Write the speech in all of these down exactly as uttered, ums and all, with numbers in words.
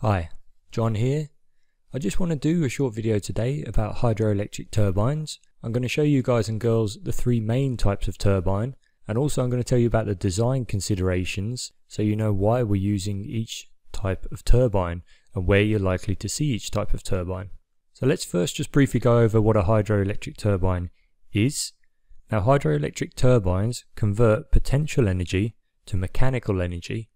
Hi, John here. I just want to do a short video today about hydroelectric turbines. I'm going to show you guys and girls the three main types of turbine, and also I'm going to tell you about the design considerations so you know why we're using each type of turbine and where you're likely to see each type of turbine. So let's first just briefly go over what a hydroelectric turbine is. Now, hydroelectric turbines convert potential energy to mechanical energy.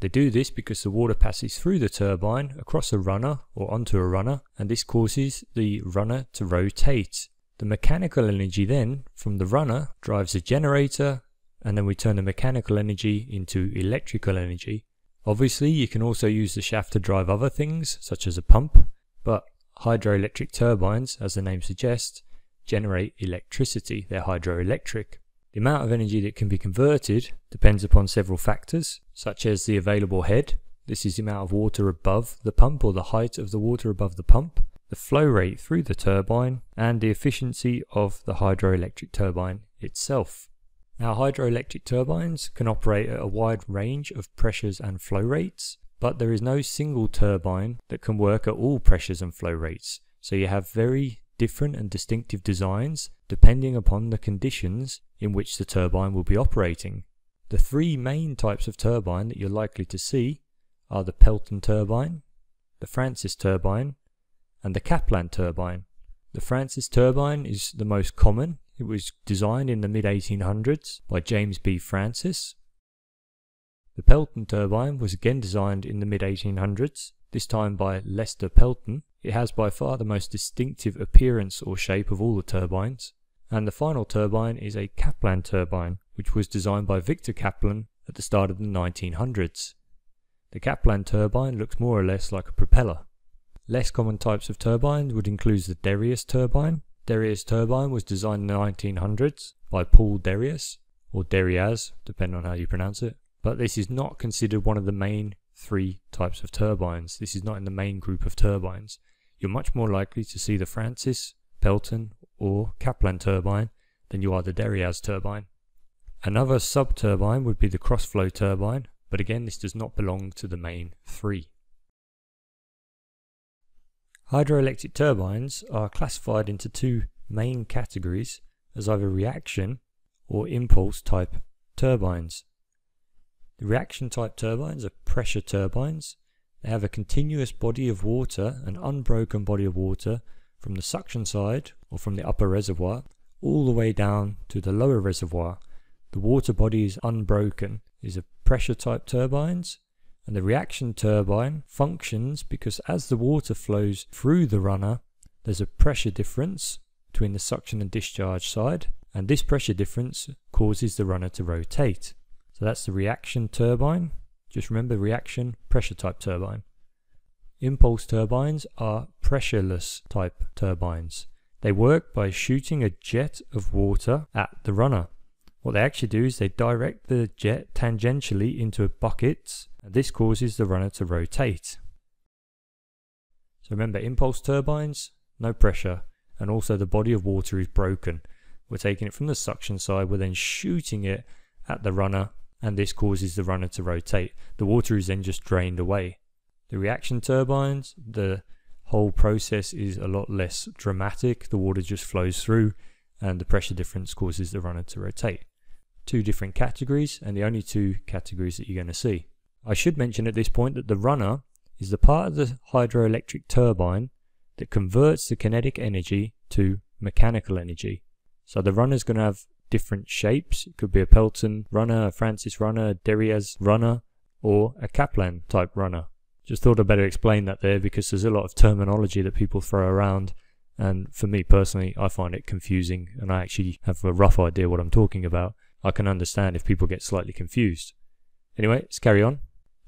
They do this because the water passes through the turbine, across a runner or onto a runner, and this causes the runner to rotate. The mechanical energy then from the runner drives a generator, and then we turn the mechanical energy into electrical energy. Obviously, you can also use the shaft to drive other things, such as a pump, but hydroelectric turbines, as the name suggests, generate electricity. They're hydroelectric. The amount of energy that can be converted depends upon several factors, such as the available head. This is the amount of water above the pump, or the height of the water above the pump, the flow rate through the turbine, and the efficiency of the hydroelectric turbine itself. Now, hydroelectric turbines can operate at a wide range of pressures and flow rates, but there is no single turbine that can work at all pressures and flow rates, so you have very different and distinctive designs depending upon the conditions in which the turbine will be operating. The three main types of turbine that you're likely to see are the Pelton turbine, the Francis turbine, and the Kaplan turbine. The Francis turbine is the most common. It was designed in the mid eighteen hundreds by James B. Francis. The Pelton turbine was again designed in the mid eighteen hundreds, this time by Lester Pelton. It has by far the most distinctive appearance or shape of all the turbines. And the final turbine is a Kaplan turbine, which was designed by Victor Kaplan at the start of the nineteen hundreds. The Kaplan turbine looks more or less like a propeller. Less common types of turbines would include the Deriaz turbine. Deriaz turbine was designed in the nineteen hundreds by Paul Deriaz, or Deriaz, depending on how you pronounce it. But this is not considered one of the main three types of turbines. This is not in the main group of turbines. You're much more likely to see the Francis, Pelton, or Kaplan turbine than you are the Deriaz turbine. Another sub-turbine would be the cross flow turbine, but again this does not belong to the main three. Hydroelectric turbines are classified into two main categories as either reaction or impulse type turbines. The reaction type turbines are pressure turbines. They have a continuous body of water, an unbroken body of water, from the suction side, or from the upper reservoir, all the way down to the lower reservoir. The water body is unbroken. These are pressure type turbines, and the reaction turbine functions because as the water flows through the runner, there's a pressure difference between the suction and discharge side, and this pressure difference causes the runner to rotate. So that's the reaction turbine. Just remember, reaction, pressure type turbine. Impulse turbines are pressureless type turbines. They work by shooting a jet of water at the runner. What they actually do is they direct the jet tangentially into a bucket, and this causes the runner to rotate. So remember, impulse turbines, no pressure, and also the body of water is broken. We're taking it from the suction side, we're then shooting it at the runner, and this causes the runner to rotate. The water is then just drained away. The reaction turbines, the whole process is a lot less dramatic. The water just flows through and the pressure difference causes the runner to rotate. Two different categories, and the only two categories that you're going to see. I should mention at this point that the runner is the part of the hydroelectric turbine that converts the kinetic energy to mechanical energy. So the runner is going to have different shapes. It could be a Pelton runner, a Francis runner, a Deriaz runner, or a Kaplan type runner. Just thought I'd better explain that there, because there's a lot of terminology that people throw around, and for me personally I find it confusing, and I actually have a rough idea what I'm talking about. I can understand if people get slightly confused. Anyway, let's carry on.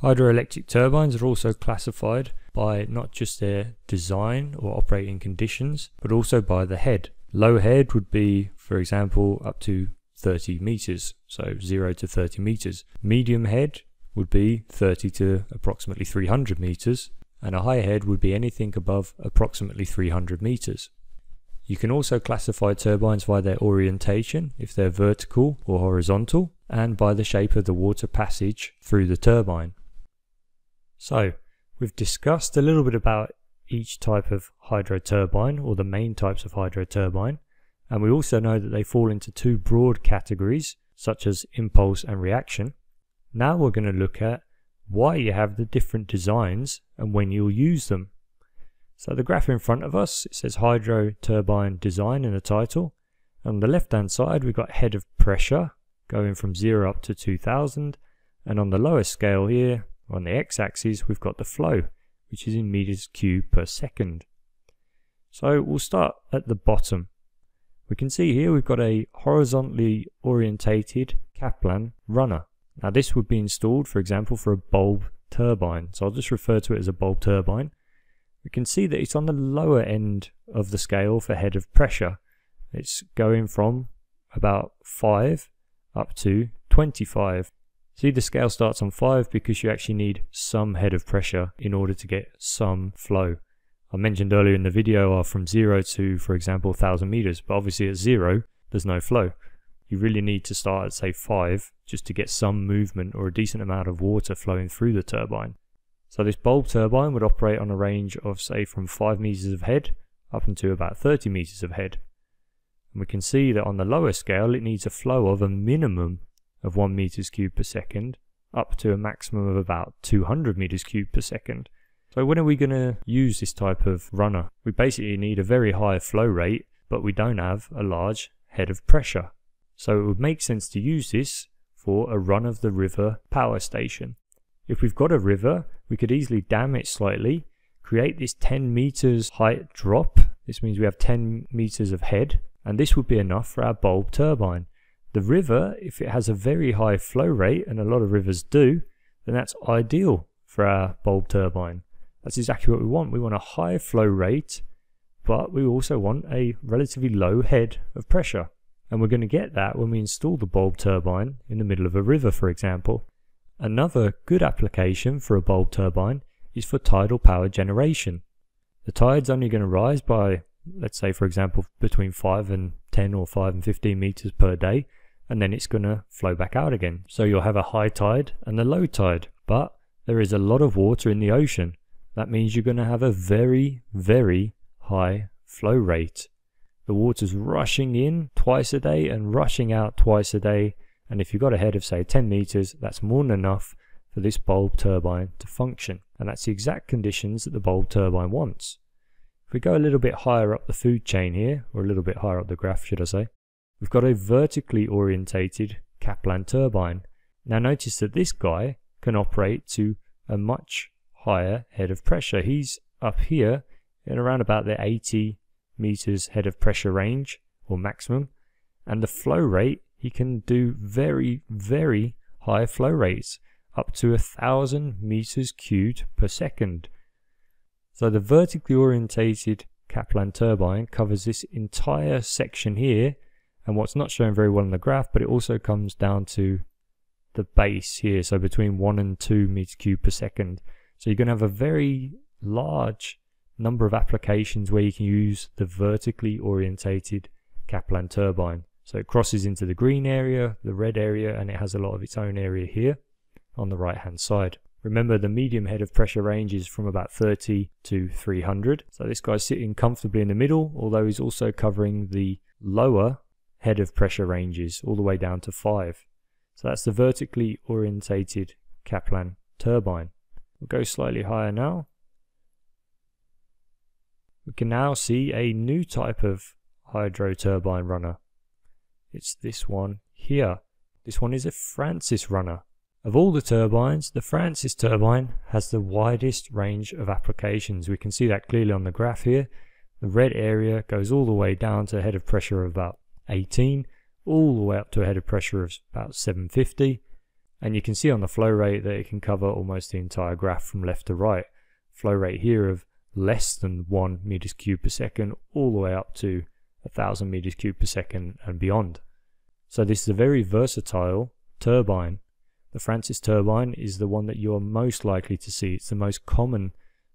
Hydroelectric turbines are also classified by not just their design or operating conditions, but also by the head. Low head would be, for example, up to thirty meters, so zero to thirty meters. Medium head would be thirty to approximately three hundred meters, and a high head would be anything above approximately three hundred meters. You can also classify turbines by their orientation, if they're vertical or horizontal, and by the shape of the water passage through the turbine. So We've discussed a little bit about each type of hydro turbine, or the main types of hydro turbine, and we also know that they fall into two broad categories, such as impulse and reaction. Now we're going to look at why you have the different designs and when you'll use them. So the graph in front of us, it says hydro turbine design in the title. On the left hand side we've got head of pressure going from zero up to two thousand, and on the lowest scale here on the x-axis we've got the flow, which is in meters cubed per second. So we'll start at the bottom. We can see here we've got a horizontally orientated Kaplan runner. Now this would be installed, for example, for a bulb turbine, so I'll just refer to it as a bulb turbine. We can see that it's on the lower end of the scale for head of pressure. It's going from about five up to twenty-five. See, the scale starts on five because you actually need some head of pressure in order to get some flow. I mentioned earlier in the video are from zero to, for example, one thousand meters, but obviously at zero there's no flow. You really need to start at, say, five just to get some movement or a decent amount of water flowing through the turbine. So this bulb turbine would operate on a range of, say, from five meters of head up into about thirty meters of head. And we can see that on the lower scale it needs a flow of a minimum of one meters cubed per second up to a maximum of about two hundred meters cubed per second. So when are we going to use this type of runner? We basically need a very high flow rate, but we don't have a large head of pressure. So it would make sense to use this for a run-of-the-river power station. If we've got a river, we could easily dam it slightly, create this ten meters height drop. This means we have ten meters of head, and this would be enough for our bulb turbine. The river, if it has a very high flow rate, and a lot of rivers do, then that's ideal for our bulb turbine. That's exactly what we want. We want a high flow rate, but we also want a relatively low head of pressure. And we're going to get that when we install the bulb turbine in the middle of a river, for example. Another good application for a bulb turbine is for tidal power generation. The tide's only going to rise by, let's say, for example, between five and ten or five and fifteen meters per day, and then it's going to flow back out again. So you'll have a high tide and a low tide, but there is a lot of water in the ocean. That means you're going to have a very, very high flow rate. The water's rushing in twice a day and rushing out twice a day, and if you've got a head of, say, ten meters, that's more than enough for this bulb turbine to function, and that's the exact conditions that the bulb turbine wants. If we go a little bit higher up the food chain here, or a little bit higher up the graph, should I say, we've got a vertically orientated Kaplan turbine. Now notice that this guy can operate to a much higher head of pressure. He's up here in around about the eighty meters head of pressure range or maximum, and the flow rate, he can do very, very high flow rates, up to a thousand meters cubed per second. So the vertically orientated Kaplan turbine covers this entire section here, and what's not shown very well in the graph, but it also comes down to the base here, so between one and two meters cubed per second. So you're going to have a very large number of applications where you can use the vertically orientated Kaplan turbine. So it crosses into the green area, the red area, and it has a lot of its own area here on the right hand side. Remember, the medium head of pressure range is from about thirty to three hundred. So this guy's sitting comfortably in the middle, although he's also covering the lower head of pressure ranges all the way down to five. So that's the vertically orientated Kaplan turbine. We'll go slightly higher now. We can now see a new type of hydro turbine runner. It's this one here. This one is a Francis runner. Of all the turbines, the Francis turbine has the widest range of applications. We can see that clearly on the graph here. The red area goes all the way down to a head of pressure of about eighteen, all the way up to a head of pressure of about seven fifty. And you can see on the flow rate that it can cover almost the entire graph from left to right. Flow rate here of less than one meters cubed per second, all the way up to a thousand meters cubed per second and beyond. So this is a very versatile turbine. The Francis turbine is the one that you're most likely to see. It's the most common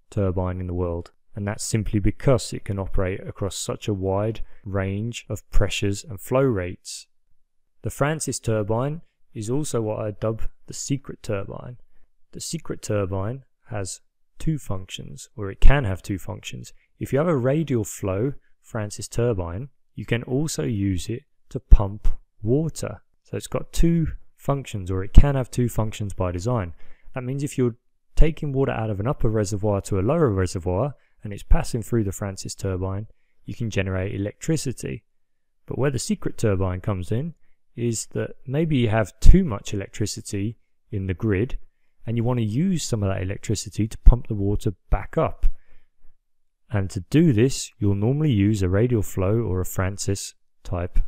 turbine in the world, and that's simply because it can operate across such a wide range of pressures and flow rates. The Francis turbine is also what I dub the secret turbine. The secret turbine has two functions, or it can have two functions. If you have a radial flow Francis turbine, you can also use it to pump water. So it's got two functions, or it can have two functions by design. That means if you're taking water out of an upper reservoir to a lower reservoir and it's passing through the Francis turbine, you can generate electricity. But where the secret turbine comes in is that maybe you have too much electricity in the grid and you want to use some of that electricity to pump the water back up. And to do this, you'll normally use a radial flow or a Francis type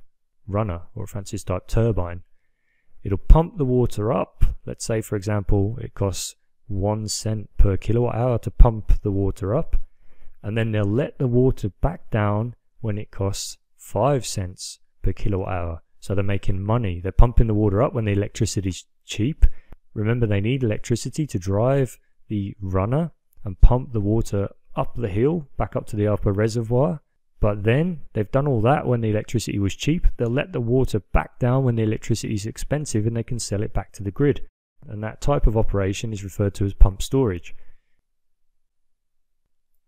runner or a Francis type turbine. It'll pump the water up. Let's say, for example, it costs one cent per kilowatt hour to pump the water up, and then they'll let the water back down when it costs five cents per kilowatt hour. So they're making money. They're pumping the water up when the electricity's cheap. Remember, they need electricity to drive the runner and pump the water up the hill back up to the upper reservoir. But then they've done all that when the electricity was cheap. They'll let the water back down when the electricity is expensive and they can sell it back to the grid. And that type of operation is referred to as pump storage.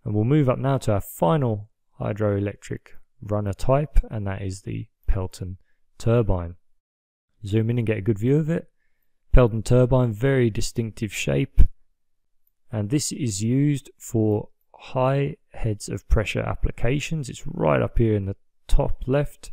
And we'll move up now to our final hydroelectric runner type, and that is the Pelton turbine. Zoom in and get a good view of it. Pelton turbine, very distinctive shape, and this is used for high heads of pressure applications. It's right up here in the top left.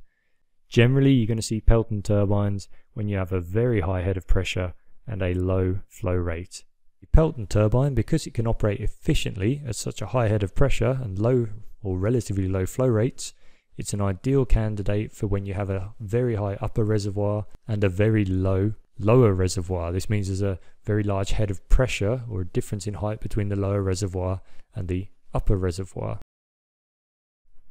Generally, you're going to see Pelton turbines when you have a very high head of pressure and a low flow rate. The Pelton turbine, because it can operate efficiently at such a high head of pressure and low or relatively low flow rates, it's an ideal candidate for when you have a very high upper reservoir and a very low lower reservoir. This means there's a very large head of pressure or a difference in height between the lower reservoir and the upper reservoir.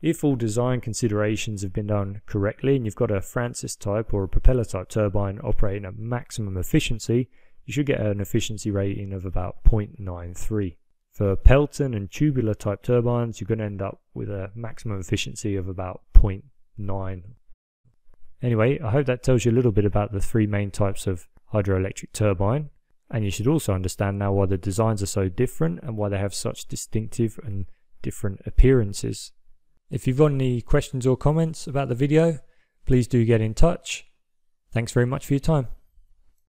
If all design considerations have been done correctly and you've got a Francis type or a propeller type turbine operating at maximum efficiency, you should get an efficiency rating of about zero point nine three. For Pelton and tubular type turbines, you're going to end up with a maximum efficiency of about zero point nine. Anyway, I hope that tells you a little bit about the three main types of hydroelectric turbine, and you should also understand now why the designs are so different and why they have such distinctive and different appearances. If you've got any questions or comments about the video, please do get in touch. Thanks very much for your time.